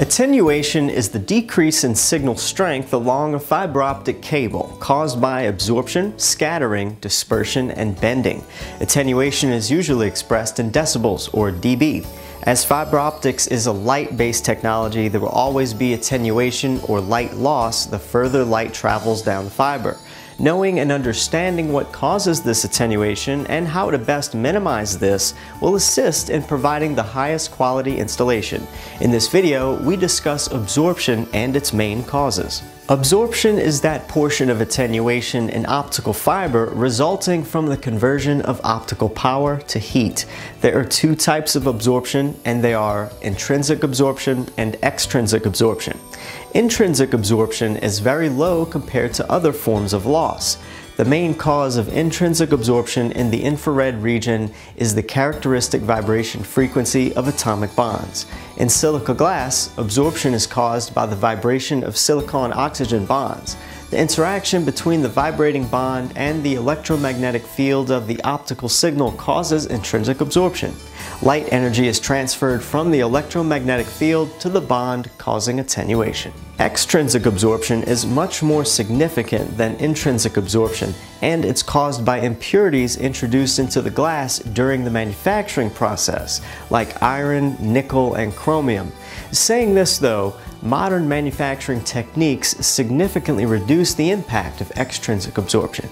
Attenuation is the decrease in signal strength along a fiber optic cable caused by absorption, scattering, dispersion, and bending. Attenuation is usually expressed in decibels or dB. As fiber optics is a light-based technology, there will always be attenuation or light loss the further light travels down the fiber. Knowing and understanding what causes this attenuation and how to best minimize this will assist in providing the highest quality installation. In this video, we discuss absorption and its main causes. Absorption is that portion of attenuation in optical fiber resulting from the conversion of optical power to heat. There are two types of absorption, and they are intrinsic absorption and extrinsic absorption. Intrinsic absorption is very low compared to other forms of loss. The main cause of intrinsic absorption in the infrared region is the characteristic vibration frequency of atomic bonds. In silica glass, absorption is caused by the vibration of silicon-oxygen bonds. The interaction between the vibrating bond and the electromagnetic field of the optical signal causes intrinsic absorption. Light energy is transferred from the electromagnetic field to the bond, causing attenuation. Extrinsic absorption is much more significant than intrinsic absorption, and it's caused by impurities introduced into the glass during the manufacturing process, like iron, nickel, and chromium. Saying this though, modern manufacturing techniques significantly reduce the impact of extrinsic absorption.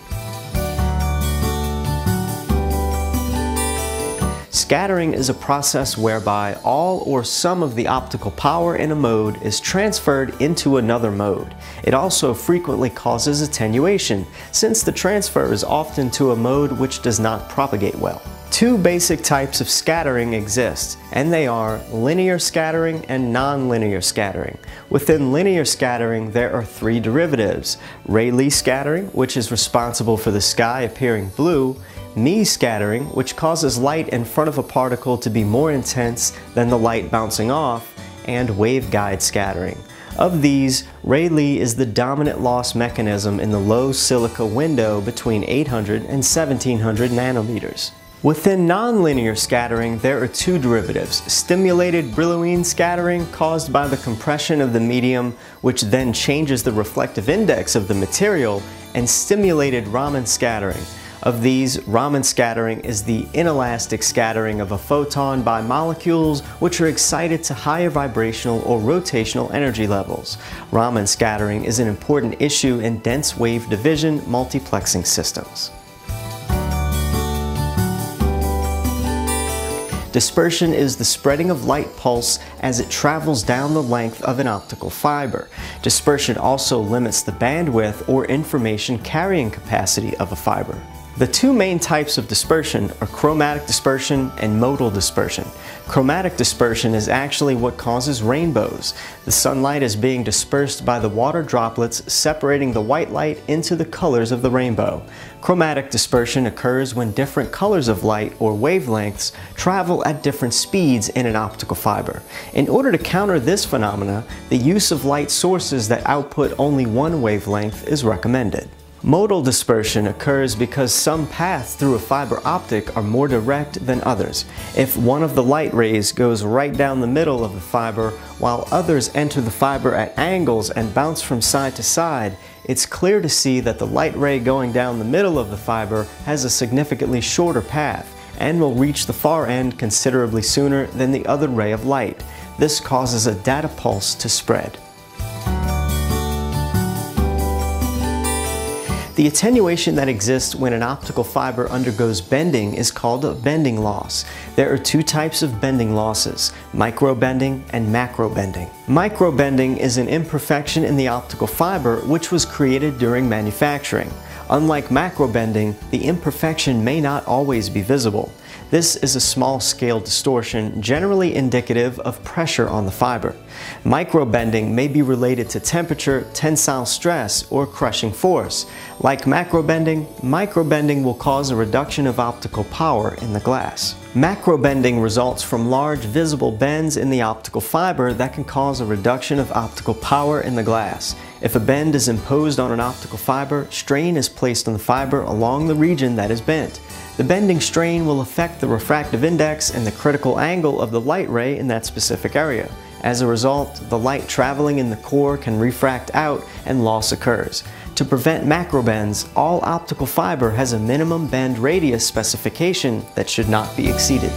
Scattering is a process whereby all or some of the optical power in a mode is transferred into another mode. It also frequently causes attenuation, since the transfer is often to a mode which does not propagate well. Two basic types of scattering exist, and they are linear scattering and nonlinear scattering. Within linear scattering, there are three derivatives: Rayleigh scattering, which is responsible for the sky appearing blue; Mie scattering, which causes light in front of a particle to be more intense than the light bouncing off; and waveguide scattering. Of these, Rayleigh is the dominant loss mechanism in the low silica window between 800 and 1700 nanometers. Within nonlinear scattering, there are two derivatives: stimulated Brillouin scattering, caused by the compression of the medium, which then changes the reflective index of the material, and stimulated Raman scattering. Of these, Raman scattering is the inelastic scattering of a photon by molecules which are excited to higher vibrational or rotational energy levels. Raman scattering is an important issue in dense wave division multiplexing systems. Dispersion is the spreading of light pulse as it travels down the length of an optical fiber. Dispersion also limits the bandwidth or information carrying capacity of a fiber. The two main types of dispersion are chromatic dispersion and modal dispersion. Chromatic dispersion is actually what causes rainbows. The sunlight is being dispersed by the water droplets, separating the white light into the colors of the rainbow. Chromatic dispersion occurs when different colors of light or wavelengths travel at different speeds in an optical fiber. In order to counter this phenomena, the use of light sources that output only one wavelength is recommended. Modal dispersion occurs because some paths through a fiber optic are more direct than others. If one of the light rays goes right down the middle of the fiber, while others enter the fiber at angles and bounce from side to side, it's clear to see that the light ray going down the middle of the fiber has a significantly shorter path and will reach the far end considerably sooner than the other ray of light. This causes a data pulse to spread. The attenuation that exists when an optical fiber undergoes bending is called a bending loss. There are two types of bending losses: micro-bending and macro-bending. Micro-bending is an imperfection in the optical fiber which was created during manufacturing. Unlike macro-bending, the imperfection may not always be visible. This is a small-scale distortion, generally indicative of pressure on the fiber. Micro-bending may be related to temperature, tensile stress, or crushing force. Like macro-bending, micro-bending will cause a reduction of optical power in the glass. Macro-bending results from large visible bends in the optical fiber that can cause a reduction of optical power in the glass. If a bend is imposed on an optical fiber, strain is placed on the fiber along the region that is bent. The bending strain will affect the refractive index and the critical angle of the light ray in that specific area. As a result, the light traveling in the core can refract out and loss occurs. To prevent macrobends, all optical fiber has a minimum bend radius specification that should not be exceeded.